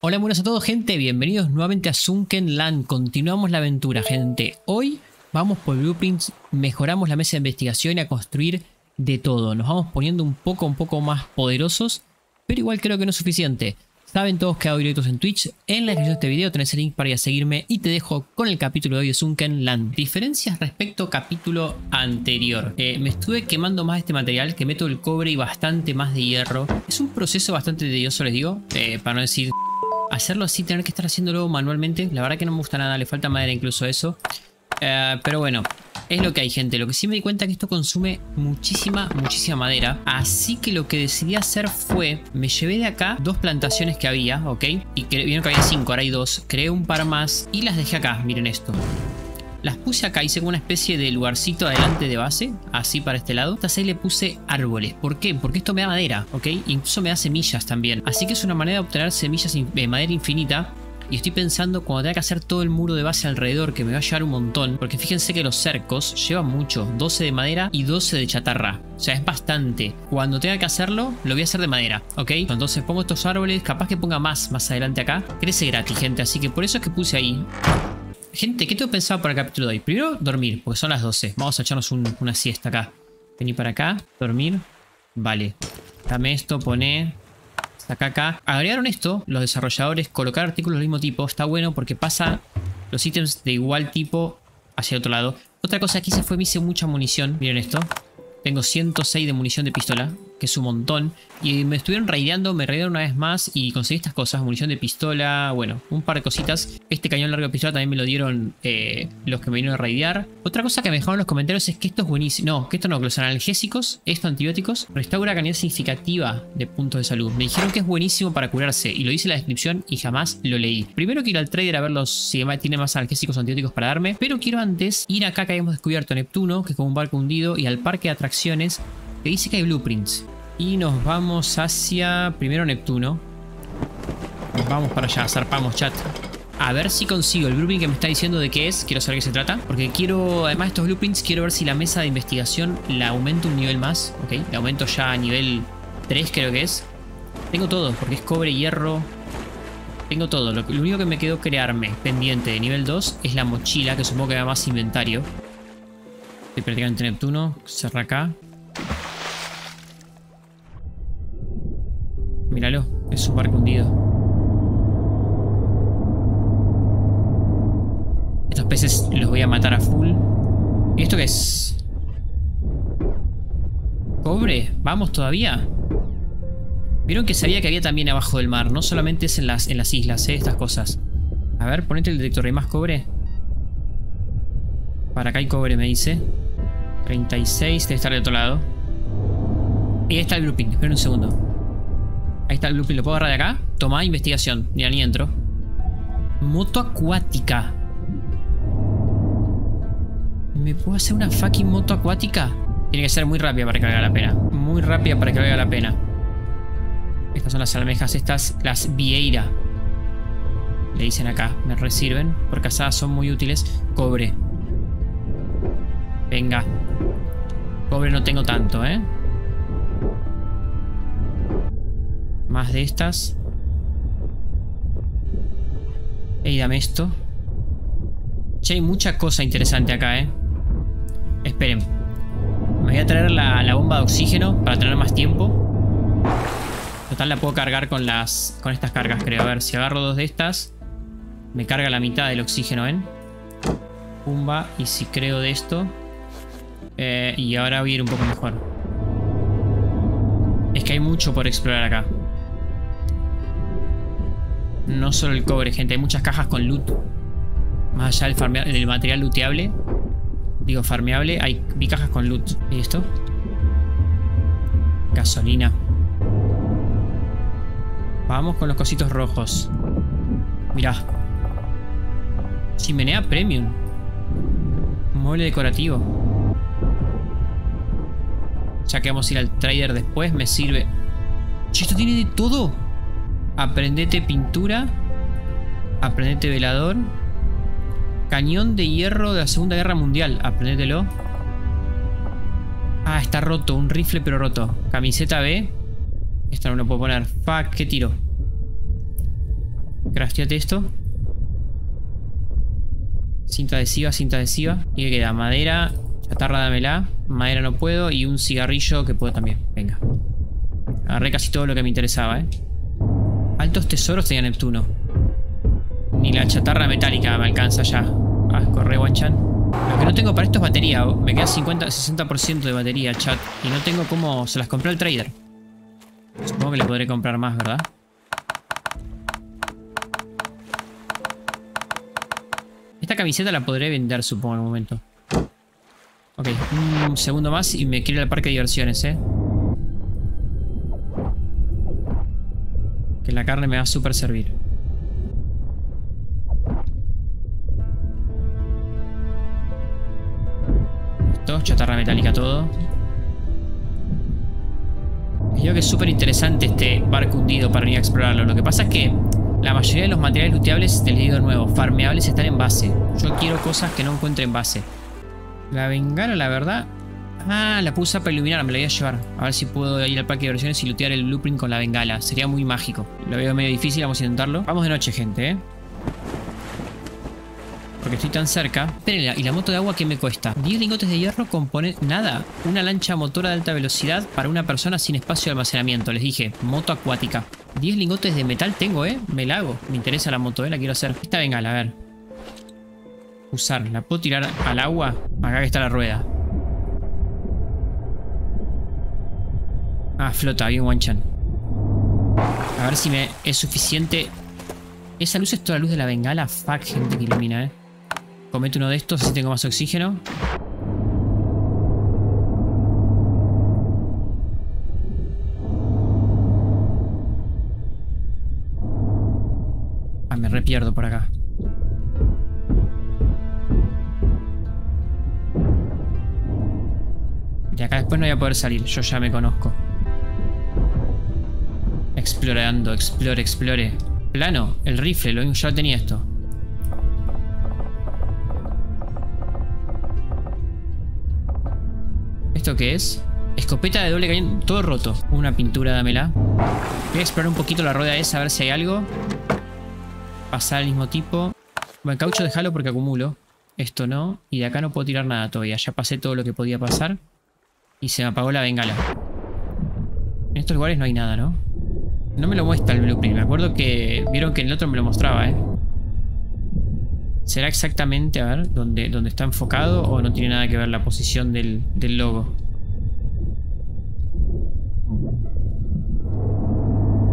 Hola, buenas a todos, gente. Bienvenidos nuevamente a Sunkenland. Continuamos la aventura, gente. Hoy vamos por blueprints, mejoramos la mesa de investigación y a construir de todo. Nos vamos poniendo un poco más poderosos, pero igual creo que no es suficiente. Saben todos que hago directos en Twitch. En la descripción de este video tenés el link para ir a seguirme y te dejo con el capítulo de hoy de Sunkenland. Diferencias respecto al capítulo anterior. Me estuve quemando más este material, que meto el cobre y bastante más de hierro. Es un proceso bastante tedioso, les digo, para no decir... Hacerlo así, tener que estar haciéndolo manualmente, la verdad que no me gusta nada, le falta madera incluso a eso. Pero bueno, es lo que hay, gente. Lo que sí me di cuenta es que esto consume muchísima madera. Así que lo que decidí hacer fue, me llevé de acá dos plantaciones que había, ¿ok? Y vieron que había 5, ahora hay 2. Creé un par más y las dejé acá, miren esto. Las puse acá, hice como una especie de lugarcito adelante de base, así para este lado. Estas 6 le puse árboles. ¿Por qué? Porque esto me da madera, ¿ok? Incluso me da semillas también. Así que es una manera de obtener semillas de madera infinita. Y estoy pensando cuando tenga que hacer todo el muro de base alrededor, que me va a llevar un montón. Porque fíjense que los cercos llevan mucho, 12 de madera y 12 de chatarra. O sea, es bastante. Cuando tenga que hacerlo, lo voy a hacer de madera, ¿ok? Entonces pongo estos árboles, capaz que ponga más adelante acá. Crece gratis, gente, así que por eso es que puse ahí. Gente, ¿qué tengo pensado para el capítulo de hoy? Primero, dormir, porque son las 12. Vamos a echarnos una siesta acá. Vení para acá, dormir. Vale. Dame esto, poné. Saca acá. Agregaron esto, los desarrolladores, colocar artículos del mismo tipo. Está bueno porque pasa los ítems de igual tipo hacia el otro lado. Otra cosa que hice fue me hice mucha munición. Miren esto. Tengo 106 de munición de pistola, que es un montón. Y me estuvieron raideando, me raidearon una vez más y conseguí estas cosas. Munición de pistola, bueno, un par de cositas. Este cañón largo de pistola también me lo dieron los que me vinieron a raidear. Otra cosa que me dejaron en los comentarios es que esto es buenísimo. No, que esto no, que los analgésicos, esto antibióticos, restaura una cantidad significativa de puntos de salud. Me dijeron que es buenísimo para curarse y lo hice en la descripción y jamás lo leí. Primero quiero ir al trader a ver si tiene más analgésicos o antibióticos para darme. Pero quiero antes ir acá que habíamos descubierto Neptuno, que es como un barco hundido, y al parque de atracciones, que dice que hay blueprints. Y nos vamos hacia primero Neptuno. Vamos para allá, zarpamos, chat. A ver si consigo el blueprint que me está diciendo de qué es. Quiero saber de qué se trata, porque quiero, además de estos blueprints, quiero ver si la mesa de investigación la aumento un nivel más. Ok, la aumento ya a nivel 3 creo que es. Tengo todo, porque es cobre, hierro. Tengo todo, lo único que me quedó crearme pendiente de nivel 2 es la mochila, que supongo que da más inventario. Estoy prácticamente en Neptuno, cerra acá. Míralo, es un barco hundido. Estos peces los voy a matar a full. ¿Y esto qué es? ¿Cobre? ¿Vamos todavía? Vieron que sabía que había también abajo del mar. No solamente es en las islas, estas cosas. A ver, ponete el detector. ¿Hay más cobre? Para acá hay cobre, me dice. 36, debe estar de otro lado. Ahí está el grouping, esperen un segundo. Ahí está el blueprint, ¿lo puedo agarrar de acá? Tomá, investigación, mira, ni entro. Moto acuática. ¿Me puedo hacer una fucking moto acuática? Tiene que ser muy rápida para que valga la pena. Muy rápida para que valga la pena. Estas son las almejas, estas, las vieira, le dicen acá, me resirven. Por cazadas son muy útiles. Cobre. Venga. Cobre no tengo tanto, ¿eh? Más de estas. Ey, dame esto. Che, hay mucha cosa interesante acá, ¿eh? Esperen. Me voy a traer la bomba de oxígeno para tener más tiempo. Total, la puedo cargar con estas cargas, creo. A ver, si agarro dos de estas, me carga la mitad del oxígeno, ¿ven? Pumba. Y si creo de esto... y ahora voy a ir un poco mejor. Es que hay mucho por explorar acá. No solo el cobre, gente. Hay muchas cajas con loot. Más allá del material looteable. Digo, farmeable. Vi cajas con loot. ¿Y esto? Gasolina. Vamos con los cositos rojos. Mirá. Chimenea premium. Mueble decorativo. Ya que vamos a ir al trader después, me sirve. Che, esto tiene de todo. Aprendete pintura. Aprendete velador. Cañón de hierro de la Segunda Guerra Mundial. Aprendetelo. Ah, está roto. Un rifle pero roto. Camiseta B. Esta no lo puedo poner. Fuck, qué tiro. Crafteate esto. Cinta adhesiva, cinta adhesiva. Y que queda madera, chatarra dámela. Madera no puedo y un cigarrillo que puedo también. Venga. Agarré casi todo lo que me interesaba, ¿eh? Altos tesoros tenía Neptuno. Ni la chatarra metálica me alcanza ya. Ah, corre, Wanchan. Lo que no tengo para esto es batería. Me queda 60% de batería, chat. Y no tengo cómo... Se las compré al trader. Supongo que le podré comprar más, ¿verdad? Esta camiseta la podré vender, supongo, en el momento. Ok, un segundo más y me quiero ir al parque de diversiones, ¿eh? Que la carne me va a súper servir. Esto, chatarra metálica, todo. Creo que es súper interesante este barco hundido para venir a explorarlo. Lo que pasa es que la mayoría de los materiales looteables, te les digo de nuevo, farmeables, están en base. Yo quiero cosas que no encuentre en base. La bengala, la verdad... Ah, la puse para iluminar, me la voy a llevar. A ver si puedo ir al parque de diversiones y lootear el blueprint con la bengala. Sería muy mágico. Lo veo medio difícil, vamos a intentarlo. Vamos de noche, gente, ¿eh? Porque estoy tan cerca. Espérenla, ¿y la moto de agua qué me cuesta? 10 lingotes de hierro componen... Nada. Una lancha motora de alta velocidad para una persona sin espacio de almacenamiento. Les dije, moto acuática. 10 lingotes de metal tengo, ¿eh? Me la hago. Me interesa la moto, ¿eh? La quiero hacer. Esta bengala, a ver. Usar. ¿La puedo tirar al agua? Acá que está la rueda. Ah, flota, bien Wanchan. A ver si me es suficiente. Esa luz es toda la luz de la bengala. Fuck, gente que ilumina, eh. Comete uno de estos, así tengo más oxígeno. Ah, me repierdo por acá. De acá después no voy a poder salir, yo ya me conozco. Explorando, explore, explore. Plano, el rifle, lo mismo ya tenía esto. ¿Esto qué es? Escopeta de doble cañón, todo roto. Una pintura, dámela. Voy a explorar un poquito la rueda esa, a ver si hay algo. Pasar al mismo tipo. Bueno, caucho déjalo porque acumulo. Esto no, y de acá no puedo tirar nada todavía. Ya pasé todo lo que podía pasar. Y se me apagó la bengala. En estos lugares no hay nada, ¿no? No me lo muestra el blueprint. Me acuerdo que... Vieron que en el otro me lo mostraba, ¿eh? ¿Será exactamente, a ver, donde está enfocado? ¿O no tiene nada que ver la posición del logo?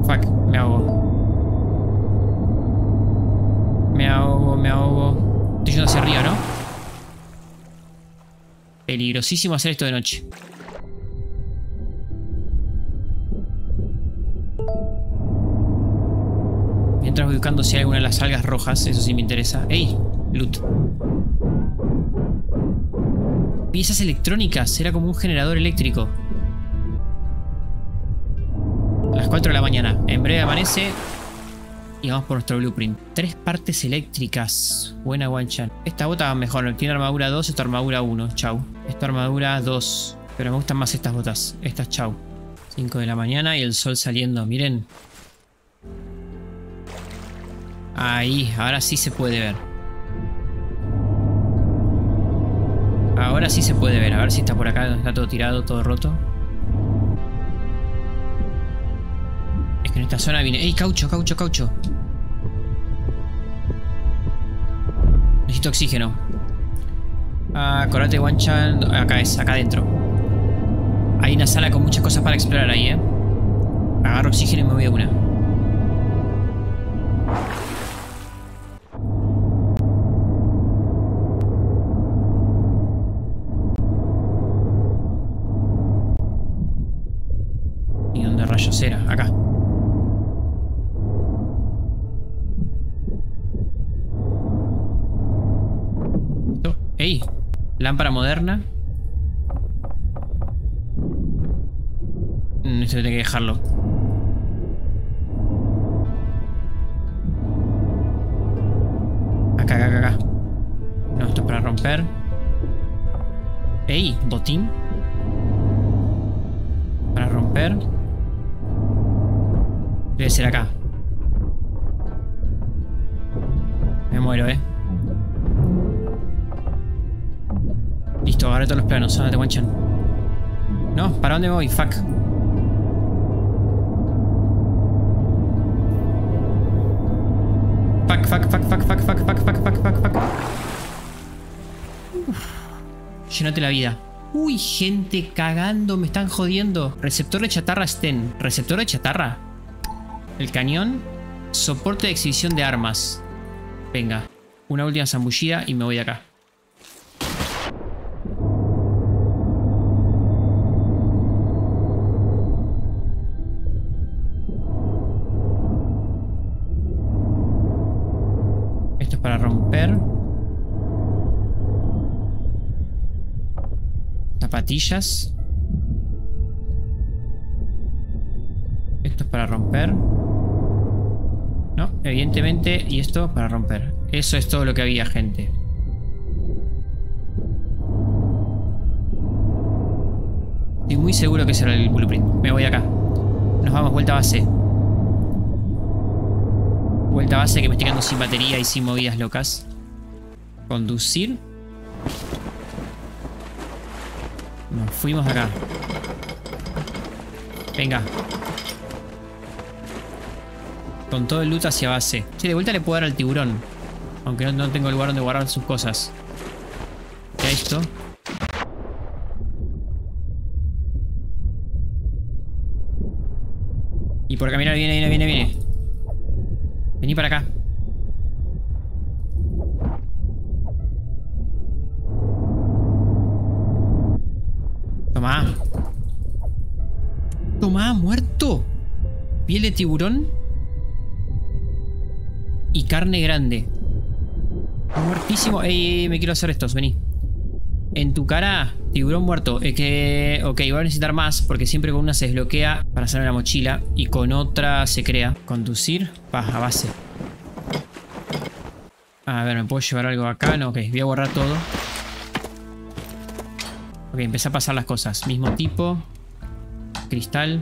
Fuck, me ahogo. Me ahogo, me ahogo. Estoy yendo hacia arriba, ¿no? Peligrosísimo hacer esto de noche. Mientras voy buscando si hay alguna de las algas rojas. Eso sí me interesa. ¡Ey! Loot. Piezas electrónicas. Era como un generador eléctrico. Las 4 de la mañana. En breve amanece. Y vamos por nuestro blueprint. 3 partes eléctricas. Buena, Wanchan. Esta bota va mejor. Tiene armadura 2. Esta armadura 1. Chau. Esta armadura 2. Pero me gustan más estas botas. Estas, chau. 5 de la mañana y el sol saliendo. Miren. Ahí, ahora sí se puede ver. Ahora sí se puede ver. A ver si está por acá. Está todo tirado, todo roto. Es que en esta zona viene... ¡Ey, caucho, caucho, caucho! Necesito oxígeno. Ah, acordate, Wanchan. Acá es, acá adentro. Hay una sala con muchas cosas para explorar ahí, ¿eh? Agarro oxígeno y me voy a una. Era acá. ¡Ey! Lámpara moderna. Esto tiene que dejarlo. Acá, acá, acá. No, esto es para romper. ¡Ey! Botín. Para romper. Debe ser acá. muero, eh. Listo, agarré todos los planos. Ahora te guanchan. No, ¿para dónde voy? Fuck. Fuck, fuck, fuck, fuck, fuck, fuck, fuck, fuck, fuck, fuck, fuck. Llénate la vida. Uy, gente cagando, me están jodiendo. Receptor de chatarra Sten. ¿Receptor de chatarra? El cañón. Soporte de exhibición de armas. Venga. Una última zambullida y me voy de acá. Esto es para romper. Zapatillas. Esto es para romper. No, evidentemente. Y esto para romper. Eso es todo lo que había, gente. Estoy muy seguro que será el blueprint. Me voy acá. Nos vamos, vuelta base. Vuelta base, que me estoy quedando sin batería y sin movidas locas. Conducir. Nos fuimos acá. Venga. Con todo el loot hacia base. Che, de vuelta le puedo dar al tiburón. Aunque no tengo lugar donde guardar sus cosas. Ya esto. Y por caminar viene, viene, viene, viene. Vení para acá. Tomá. Tomá, muerto. Piel de tiburón. Y carne grande. Muertísimo. Ey, me quiero hacer estos, vení. En tu cara, tiburón muerto. Es que... Ok, voy a necesitar más. Porque siempre con una se desbloquea para hacer la mochila. Y con otra se crea. Conducir. Baja base. A ver, ¿me puedo llevar algo acá? No, ok. Voy a borrar todo. Ok, empecé a pasar las cosas. Mismo tipo. Cristal.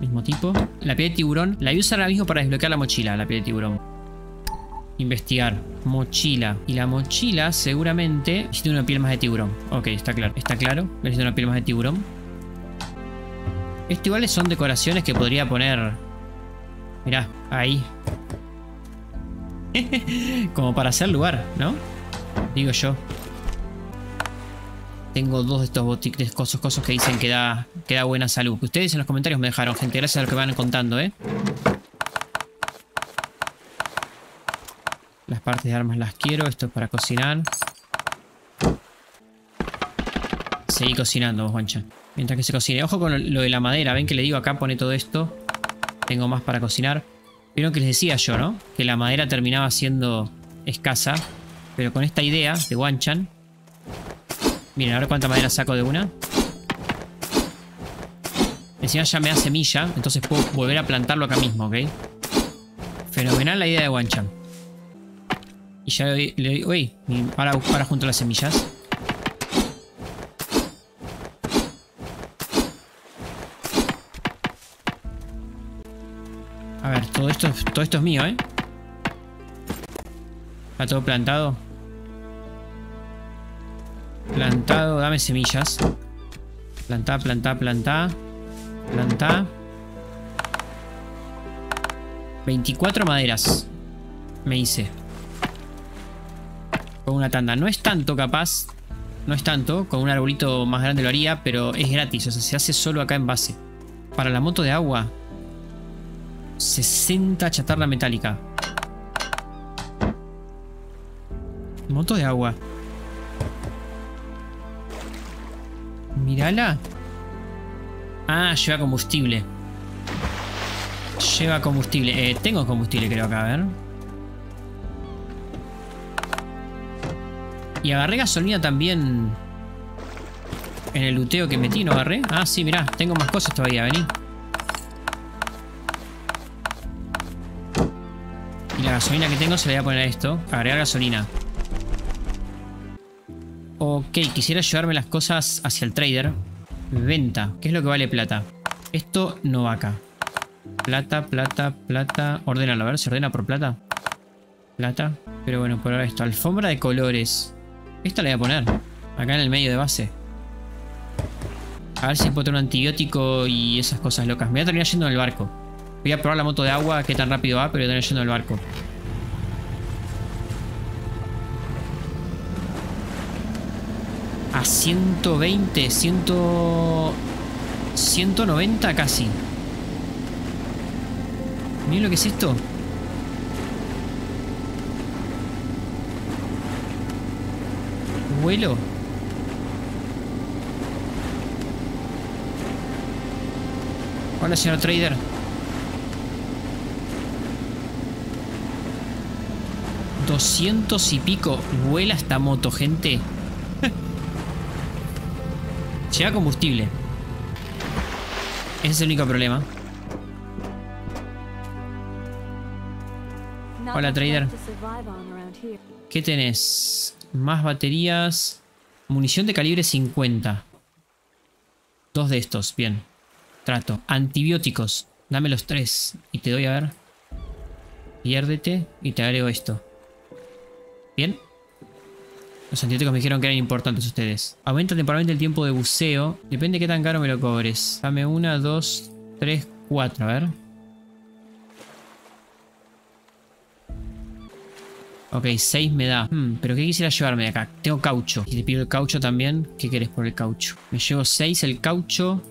Mismo tipo. La piel de tiburón. La voy a usar ahora mismo para desbloquear la mochila. La piel de tiburón. Investigar. Mochila. Y la mochila seguramente necesita una piel más de tiburón. Ok, está claro. Está claro. Necesito una piel más de tiburón. Esto igual son decoraciones que podría poner. Mirá, ahí. Como para hacer lugar, ¿no? Digo yo. Tengo dos de estos botiques, cosas que dicen que da buena salud. Ustedes en los comentarios me dejaron, gente. Gracias a los que me van contando, ¿eh? Las partes de armas las quiero. Esto es para cocinar. Seguí cocinando, vos, Juancha. Mientras que se cocine. Ojo con lo de la madera. Ven que le digo acá, pone todo esto. Tengo más para cocinar. Vieron que les decía yo, ¿no? Que la madera terminaba siendo escasa. Pero con esta idea de Wanchan. Miren, a ver cuánta madera saco de una. Encima ya me da semilla, entonces puedo volver a plantarlo acá mismo, ¿ok? Fenomenal la idea de Wanchan. Y ya le doy... Uy, para junto a las semillas. A ver, todo esto es mío, ¿eh? Está todo plantado. Plantado, dame semillas. Plantá, plantá, plantá. Plantá. 24 maderas. Me hice. Con una tanda. No es tanto, capaz. No es tanto. Con un arbolito más grande lo haría, pero es gratis. O sea, se hace solo acá en base. Para la moto de agua. 60 chatarra metálica. Moto de agua. Mírala. Ah, lleva combustible. Lleva combustible. Tengo combustible, creo acá, a ver. Y agarré gasolina también. En el luteo que metí, ¿no agarré? Ah, sí, mirá, tengo más cosas todavía, vení. Y la gasolina que tengo se la voy a poner a esto. Agregar gasolina. Ok, quisiera llevarme las cosas hacia el trader. Venta. ¿Qué es lo que vale plata? Esto no va acá. Plata, plata, plata. Ordénalo, a ver, ¿se ordena por plata? plata. Pero bueno, por ahora esto. Alfombra de colores. Esta la voy a poner acá en el medio de base. A ver si puedo tener un antibiótico y esas cosas locas. Me voy a terminar yendo en el barco. Voy a probar la moto de agua, qué tan rápido va, pero voy a terminar yendo en el barco. A 120, 100... 190 casi. Miren lo que es esto. Vuelo. Hola, señor trader. $200 y pico. Vuela esta moto, gente. Lleva combustible. Ese es el único problema. Hola, trader. ¿Qué tenés? Más baterías. Munición de calibre 50. Dos de estos, bien. Trato. Antibióticos. Dame los tres. Y te doy, a ver. Piérdete. Y te agrego esto. Bien. Los antibióticos me dijeron que eran importantes ustedes. Aumenta temporalmente el tiempo de buceo. Depende de qué tan caro me lo cobres. Dame una, dos, tres, cuatro. A ver. Ok, 6 me da. Pero ¿qué quisiera llevarme de acá? Tengo caucho. Y te pido el caucho también. ¿Qué querés por el caucho? Me llevo 6 el caucho.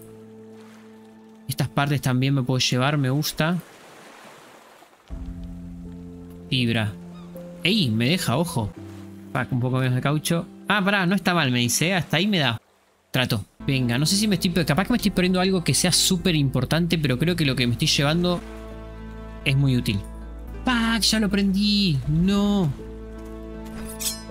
Estas partes también me puedo llevar. Me gusta. Fibra. ¡Ey! Me deja, ojo. Pack, un poco menos de caucho. Ah, pará, no está mal, me dice. Hasta ahí me da. Trato. Venga, no sé si me estoy... Capaz que me estoy perdiendo algo que sea súper importante, pero creo que lo que me estoy llevando es muy útil. ¡Pack! ¡Ya lo prendí! ¡No!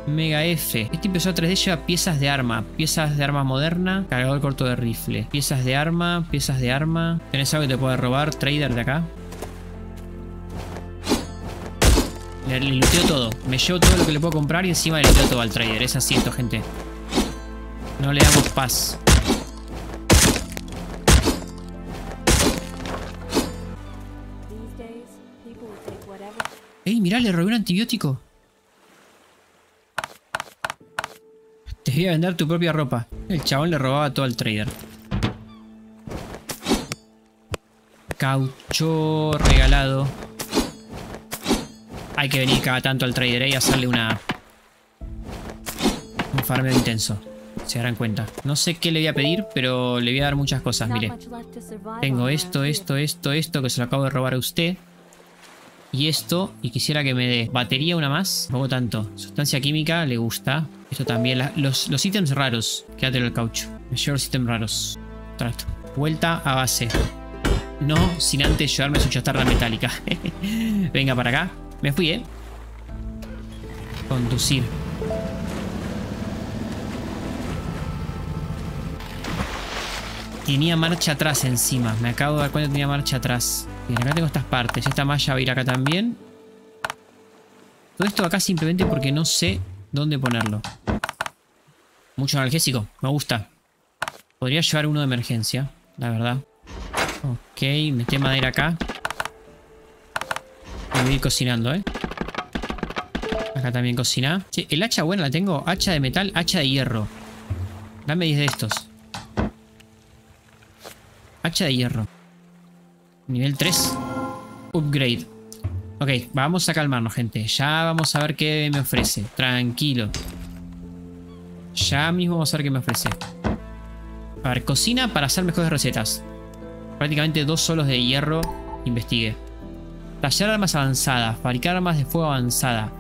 Mega F. Este impresor 3D lleva piezas de arma. Piezas de arma moderna. Cargador corto de rifle. Piezas de arma. Piezas de arma. ¿Tenés algo que te pueda robar, trader, de acá? Le looteo todo. Me llevo todo lo que le puedo comprar y encima le looteo todo al trader. Es así esto, gente. No le damos paz. Mirá, le robé un antibiótico. Te voy a vender tu propia ropa. El chabón le robaba todo al trader. Caucho regalado. Hay que venir cada tanto al trader y hacerle una... un farmeo intenso. Se darán cuenta. No sé qué le voy a pedir, pero le voy a dar muchas cosas, mire. Tengo esto, esto, esto, esto, que se lo acabo de robar a usted. Y esto, y quisiera que me dé batería una más. No hago tanto. Sustancia química, le gusta. Esto también. Los ítems raros. Quédatelo el caucho. Me llevo los ítems raros. Trato. Vuelta a base. No sin antes llevarme su chatarra metálica. Venga para acá. Me fui, ¿eh? Conducir. Tenía marcha atrás encima. Me acabo de dar cuenta que tenía marcha atrás. Bien, acá tengo estas partes. Esta malla va a ir acá también. Todo esto acá simplemente porque no sé dónde ponerlo. Mucho analgésico. Me gusta. Podría llevar uno de emergencia, la verdad. Ok, me tema de ir acá. Me voy a ir cocinando, ¿eh? Acá también cocina. Sí, el hacha buena la tengo. Hacha de metal, hacha de hierro. Dame 10 de estos. Hacha de hierro. Nivel 3. Upgrade. Ok, vamos a calmarnos, gente. Ya vamos a ver qué me ofrece. Tranquilo. Ya mismo vamos a ver qué me ofrece. A ver, cocina para hacer mejores recetas. Prácticamente 2 solos de hierro. Investigue. Tallar armas avanzadas. Fabricar armas de fuego avanzada.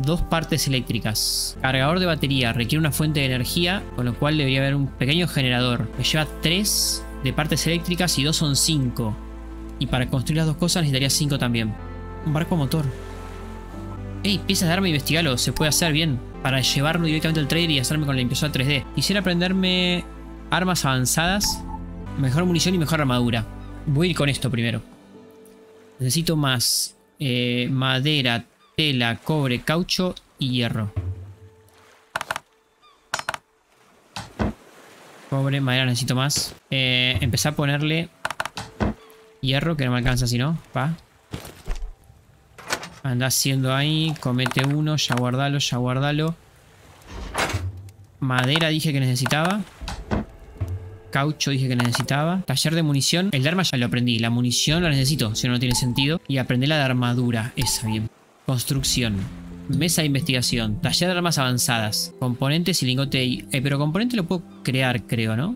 2 partes eléctricas. Cargador de batería. Requiere una fuente de energía, con lo cual debería haber un pequeño generador. Me lleva 3... de partes eléctricas y 2 son 5. Y para construir las 2 cosas necesitaría 5 también. Un barco motor. Ey, piezas de arma, investigalo. Se puede hacer bien. Para llevarlo directamente al trader y hacerme con la impresora 3D. Quisiera aprenderme armas avanzadas. Mejor munición y mejor armadura. Voy a ir con esto primero. Necesito más madera, tela, cobre, caucho y hierro. Pobre madera, necesito más. Empecé a ponerle hierro, que no me alcanza si no. Va. Anda haciendo ahí. Comete uno. Ya guardalo, ya guardalo. Madera dije que necesitaba. Caucho dije que necesitaba. Taller de munición. El de arma ya lo aprendí. La munición la necesito. Si no, no tiene sentido. Y aprendí la de armadura. Esa, bien. Construcción. Mesa de investigación. Taller de armas avanzadas. Componentes y lingote. Pero componente lo puedo crear, creo, ¿no?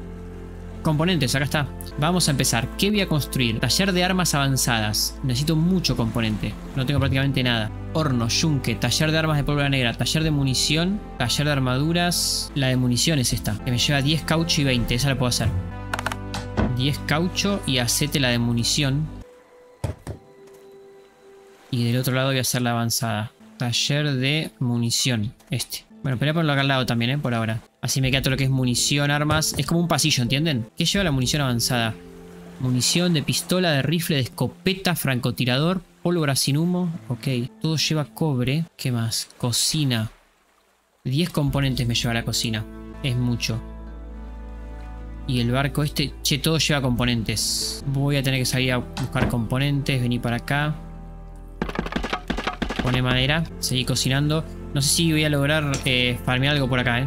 Componentes, acá está. Vamos a empezar. ¿Qué voy a construir? Taller de armas avanzadas. Necesito mucho componente. No tengo prácticamente nada. Horno, yunque, taller de armas de pólvora negra, taller de munición, taller de armaduras. La de munición es esta, que me lleva 10 caucho y 20. Esa la puedo hacer. 10 caucho y hacete la de munición. Y del otro lado voy a hacer la avanzada. Taller de munición. Este. Bueno, pero voy a ponerlo acá al lado también, por ahora. Así me queda todo lo que es munición, armas. Es como un pasillo, ¿entienden? ¿Qué lleva la munición avanzada? Munición de pistola, de rifle, de escopeta, francotirador, pólvora sin humo. Ok. Todo lleva cobre. ¿Qué más? Cocina. 10 componentes me lleva la cocina. Es mucho. Y el barco este... Che, todo lleva componentes. Voy a tener que salir a buscar componentes. Venir para acá. Pone madera. Seguir cocinando. No sé si voy a lograr farmear algo por acá,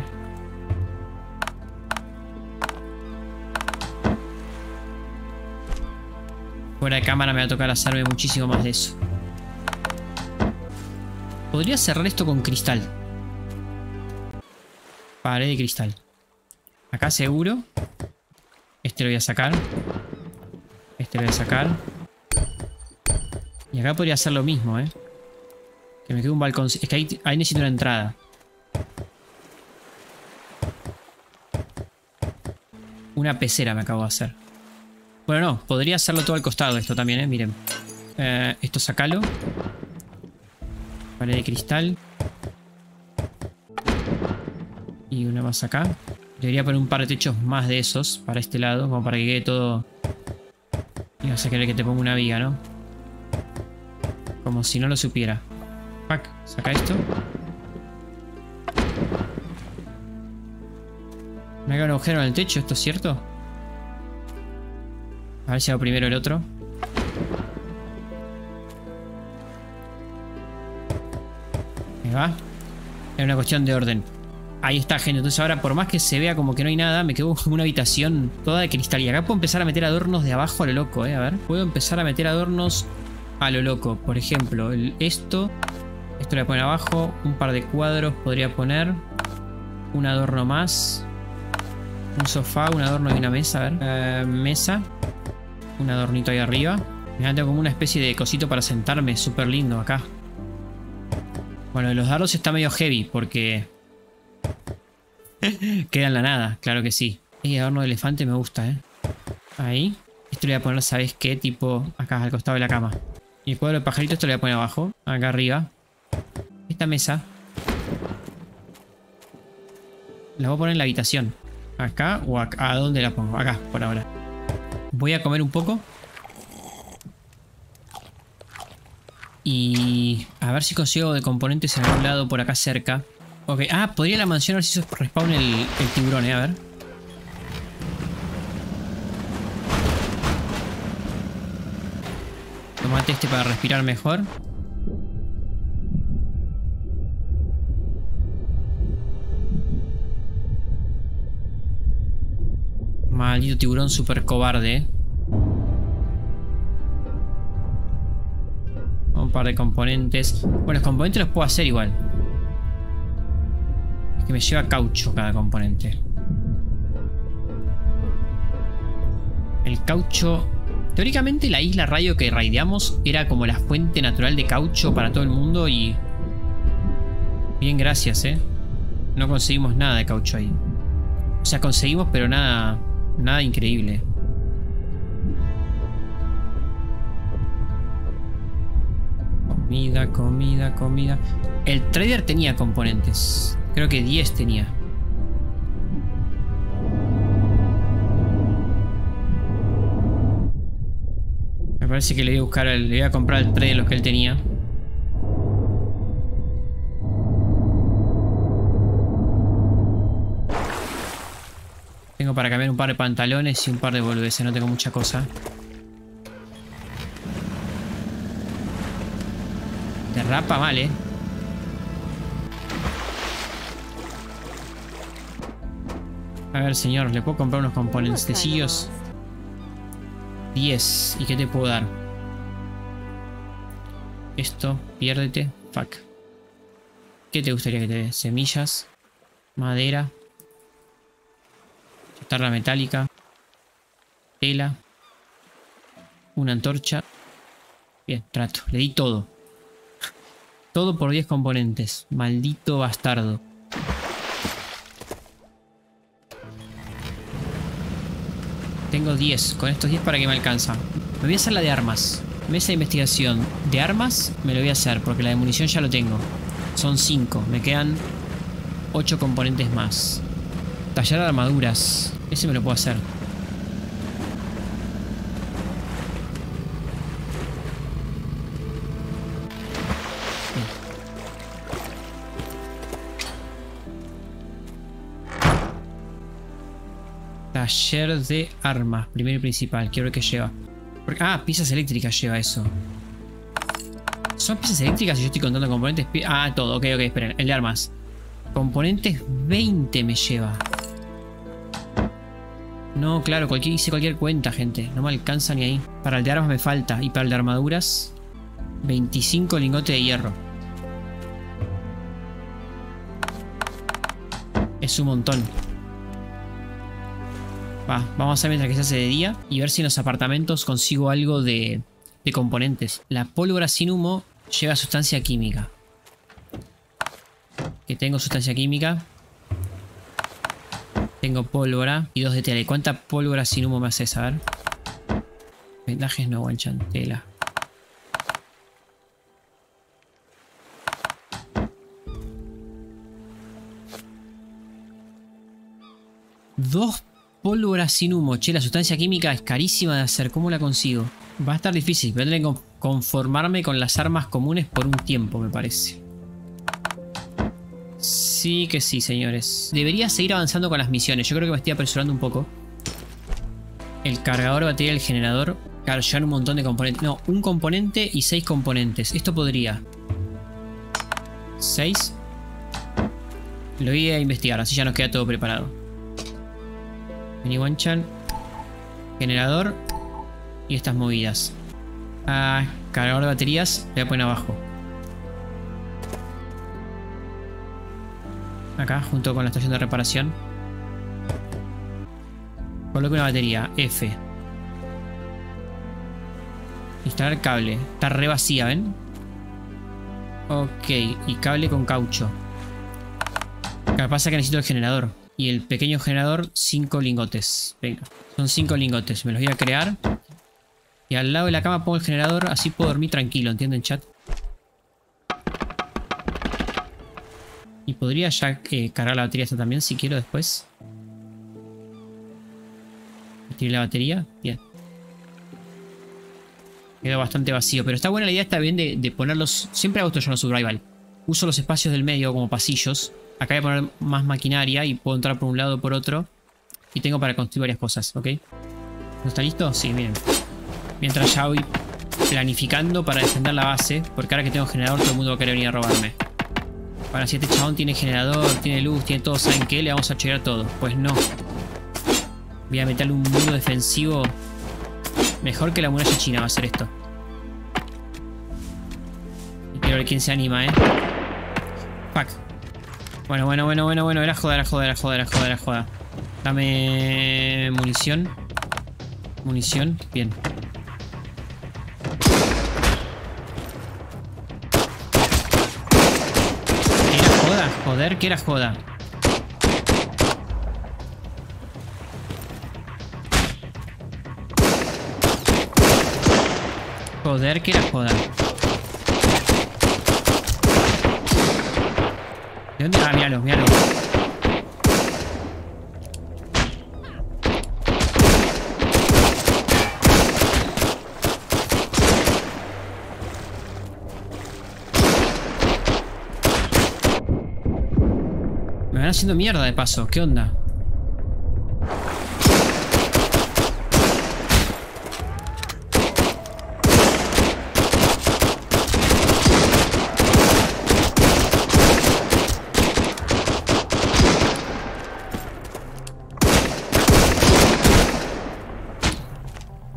Fuera de cámara me va a tocar hacerme muchísimo más de eso. Podría cerrar esto con cristal. Pared de cristal. Acá seguro. Este lo voy a sacar. Este lo voy a sacar. Y acá podría hacer lo mismo, Que me quede un balcón. Es que ahí necesito una entrada. Una pecera me acabo de hacer. Bueno, no. Podría hacerlo todo al costado esto también, Miren. Esto sacalo. Pared de cristal. Y una más acá. Debería poner un par de techos más de esos para este lado. Como para que quede todo... Y vas a querer que te ponga una viga, ¿no? Como si no lo supiera. Saca esto. Me hago un agujero en el techo, ¿esto es cierto? A ver si hago primero el otro. Ahí va. Era una cuestión de orden. Ahí está, gente. Entonces ahora, por más que se vea como que no hay nada, me quedo en una habitación toda de cristal. Y acá puedo empezar a meter adornos de abajo a lo loco, A ver. Puedo empezar a meter adornos a lo loco. Por ejemplo, esto... Esto lo voy a poner abajo. Un par de cuadros podría poner. Un adorno más. Un sofá, un adorno y una mesa. A ver. Mesa. Un adornito ahí arriba. Mirá, tengo como una especie de cosito para sentarme. Súper lindo acá. Bueno, los dardos está medio heavy porque... queda en la nada. Claro que sí. El adorno de elefante me gusta, Ahí. Esto lo voy a poner, ¿sabes qué? Tipo acá, al costado de la cama. Y el cuadro de pajarito esto lo voy a poner abajo. Acá arriba. Esta mesa la voy a poner en la habitación. Acá o acá. ¿A dónde la pongo? Acá, por ahora. Voy a comer un poco. Y a ver si consigo de componentes en algún lado por acá cerca. Ok. Ah, podría la mansión a ver si eso respawn el tiburón, A ver. Tomate este para respirar mejor. Maldito tiburón súper cobarde. Un par de componentes. Bueno, los componentes los puedo hacer igual. Es que me lleva caucho cada componente. El caucho... Teóricamente la isla radio que raideamos era como la fuente natural de caucho para todo el mundo y... Bien, gracias, No conseguimos nada de caucho ahí. O sea, conseguimos pero nada... Nada increíble. Comida, comida, comida. El trader tenía componentes. Creo que 10 tenía. Me parece que le voy a buscar, le voy a comprar al trader los que él tenía. Tengo para cambiar un par de pantalones y un par de boludeces. No tengo mucha cosa. De Rapa mal, ¿eh? A ver, señor, ¿le puedo comprar unos componentecillos? 10. ¿Y qué te puedo dar? Esto, piérdete. Fuck. ¿Qué te gustaría que te dé? Semillas, madera, chatarra metálica, tela, una antorcha. Bien, trato. Le di todo. Todo por 10 componentes. Maldito bastardo. Tengo 10. Con estos 10 para que me alcanza. Me voy a hacer la de armas. Mesa de investigación de armas me lo voy a hacer, porque la de munición ya lo tengo. Son 5. Me quedan 8 componentes más. Tallar armaduras. Ese me lo puedo hacer. Taller de armas, primero y principal. Quiero ver qué lleva. Porque, ah, piezas eléctricas lleva eso. ¿Son piezas eléctricas? Si yo estoy contando componentes. Ah, todo. Ok, ok, esperen. El de armas. Componentes 20 me lleva. No, claro, hice cualquier cuenta, gente. No me alcanza ni ahí. Para el de armas me falta. Y para el de armaduras, 25 lingotes de hierro. Es un montón. Va, vamos a hacer mientras que se hace de día y ver si en los apartamentos consigo algo de componentes. La pólvora sin humo lleva sustancia química. Que tengo sustancia química. Tengo pólvora y 2 de tela. ¿Y cuánta pólvora sin humo me haces? A ver. Vendajes no guanchan, tela. Dos pólvora sin humo, che, la sustancia química es carísima de hacer, ¿cómo la consigo? Va a estar difícil, voy a tener que conformarme con las armas comunes por un tiempo, me parece. Sí que sí, señores. Debería seguir avanzando con las misiones, yo creo que me estoy apresurando un poco. El cargador, batería, el generador, claro, llevan un montón de componentes. No, un componente y 6 componentes, esto podría. 6. Lo voy a investigar, así ya nos queda todo preparado. Mini Wanchan, generador y estas movidas. Ah, cargador de baterías, le voy a poner abajo. Acá, junto con la estación de reparación. Coloco una batería, F. Instalar cable, está re vacía, ¿ven? Ok, y cable con caucho. Lo que pasa es que necesito el generador. Y el pequeño generador, 5 lingotes. Venga, son 5 lingotes. Me los voy a crear. Y al lado de la cama pongo el generador. Así puedo dormir tranquilo, ¿entienden, chat? Y podría ya cargar la batería esta también, si quiero después. Tiré la batería. Bien. Quedó bastante vacío. Pero está buena la idea, está bien de ponerlos... Siempre hago esto yo en Survival. Uso los espacios del medio como pasillos. Acá voy a poner más maquinaria y puedo entrar por un lado o por otro. Y tengo para construir varias cosas, ¿ok? ¿No está listo? Sí, miren. Mientras ya voy planificando para defender la base. Porque ahora que tengo generador, todo el mundo va a querer venir a robarme. Ahora, si este chabón tiene generador, tiene luz, tiene todo, ¿saben qué? Le vamos a chequear todo. Pues no. Voy a meterle un muro defensivo. Mejor que la muralla china va a ser esto. Y quiero ver quién se anima, ¿eh? Fuck. Bueno, era joda. Dame munición. Bien. Era joda, joder, que era joda. ¿De dónde? Ah, míralo. Me van haciendo mierda de paso, ¿qué onda?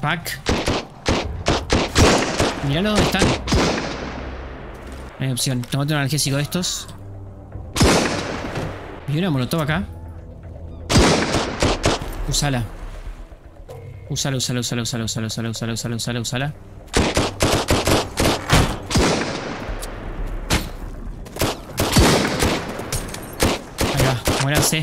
Pack. Míralo dónde están. No hay opción. Tómate un analgésico de estos. Y una molotov acá. Usala. Usala. Ahí va, muéranse.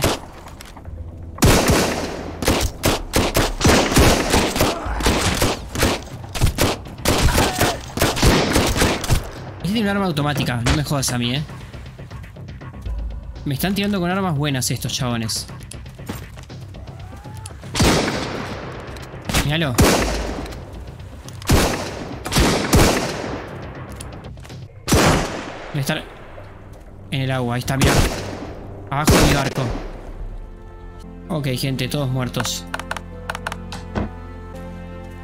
Tiene un arma automática, no me jodas a mí, Me están tirando con armas buenas estos chabones. Míralo. Debe estar en el agua, ahí está, mirá. Abajo de mi barco. Ok, gente, todos muertos.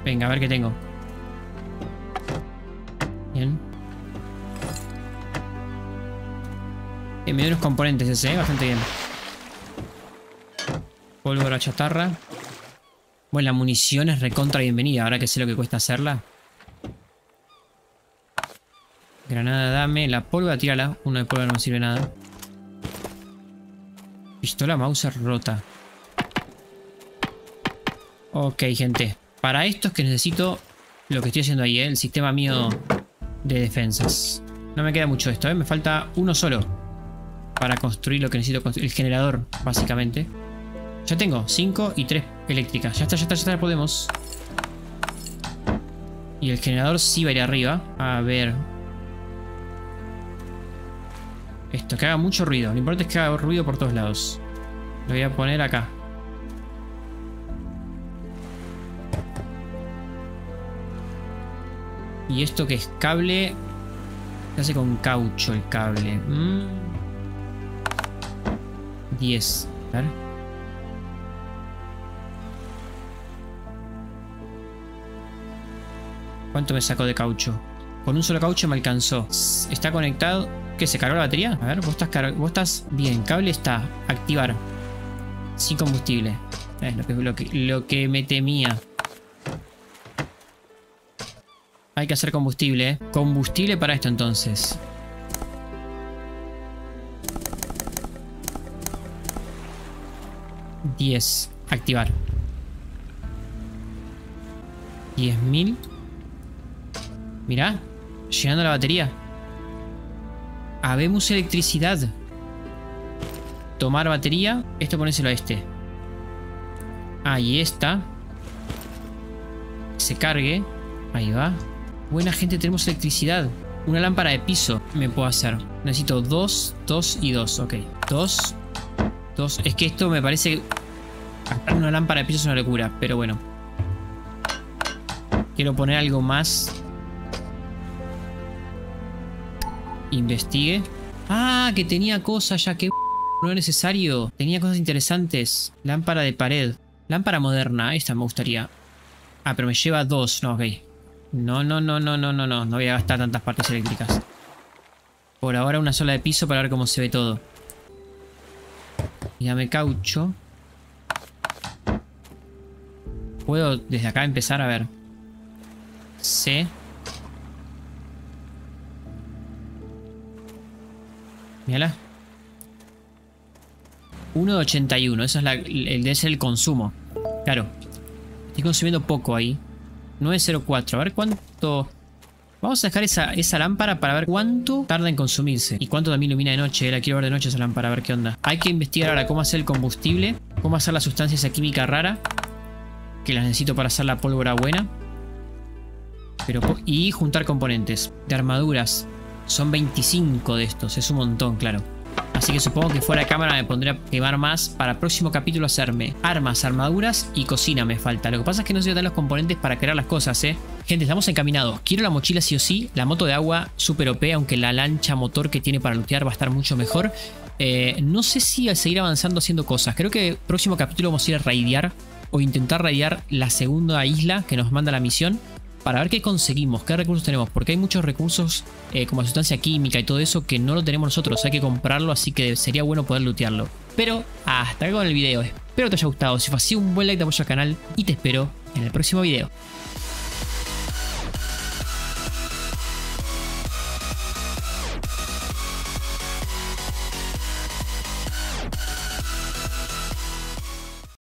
Venga, a ver qué tengo. Bien. Me dio unos componentes ese, bastante bien. Pólvora chatarra. Bueno, la munición es recontra bienvenida, ahora que sé lo que cuesta hacerla. Granada, dame. La pólvora, tírala. Uno de pólvora no me sirve nada. Pistola Mauser rota. Ok, gente. Para esto es que necesito lo que estoy haciendo ahí, el sistema mío de defensas. No me queda mucho esto, Me falta uno solo. Para construir lo que necesito construir. El generador, básicamente. Ya tengo 5 y 3 eléctricas. Ya está. Podemos. Y el generador sí va a ir arriba. A ver. Esto, que haga mucho ruido. Lo importante es que haga ruido por todos lados. Lo voy a poner acá. Y esto que es cable. Se hace con caucho el cable. 10. A ver. ¿Cuánto me sacó de caucho? Con un solo caucho me alcanzó. Está conectado. ¿Qué? ¿Se cargó la batería? A ver, vos estás bien. Cable está. Activar. Sin combustible. Es lo que me temía. Hay que hacer combustible, Combustible para esto entonces. Activar. 10.000. Mirá, llenando la batería. Habemos electricidad. Tomar batería. Esto ponéselo a este. Ahí está. Se cargue. Ahí va. Buena gente, tenemos electricidad. Una lámpara de piso me puedo hacer. Necesito 2, 2 y 2. Ok, 2, 2. Es que esto me parece... Una lámpara de piso es una locura, pero bueno. Quiero poner algo más. Investigue. Ah, que tenía cosas ya que... No es necesario. Tenía cosas interesantes. Lámpara de pared. Lámpara moderna. Esta me gustaría. Ah, pero me lleva 2. No, ok. No voy a gastar tantas partes eléctricas. Por ahora una sola de piso para ver cómo se ve todo. Y dame caucho. Puedo desde acá empezar a ver. C. Mírala. 1 de 81. Eso es el consumo. Claro. Estoy consumiendo poco ahí. 904. A ver cuánto... Vamos a dejar esa lámpara para ver cuánto tarda en consumirse. Y cuánto también ilumina de noche. La quiero ver de noche esa lámpara, a ver qué onda. Hay que investigar ahora cómo hacer el combustible. Cómo hacer la sustancia esa química rara. Que las necesito para hacer la pólvora buena. Pero, y juntar componentes. De armaduras. Son 25 de estos. Es un montón, claro. Así que supongo que fuera de cámara me pondré a quemar más. Para el próximo capítulo hacerme armas, armaduras y cocina me falta. Lo que pasa es que no se dan los componentes para crear las cosas, Gente, estamos encaminados. Quiero la mochila sí o sí. La moto de agua super OP. Aunque la lancha motor que tiene para lootear va a estar mucho mejor. No sé si al seguir avanzando haciendo cosas. Creo que el próximo capítulo vamos a ir a raidear. O intentar raidear la segunda isla que nos manda la misión. Para ver qué conseguimos, qué recursos tenemos. Porque hay muchos recursos como la sustancia química y todo eso que no lo tenemos nosotros. Hay que comprarlo, así que sería bueno poder lootearlo. Pero hasta acá con el video. Espero te haya gustado. Si fue así, un buen like te apoya al canal y te espero en el próximo video.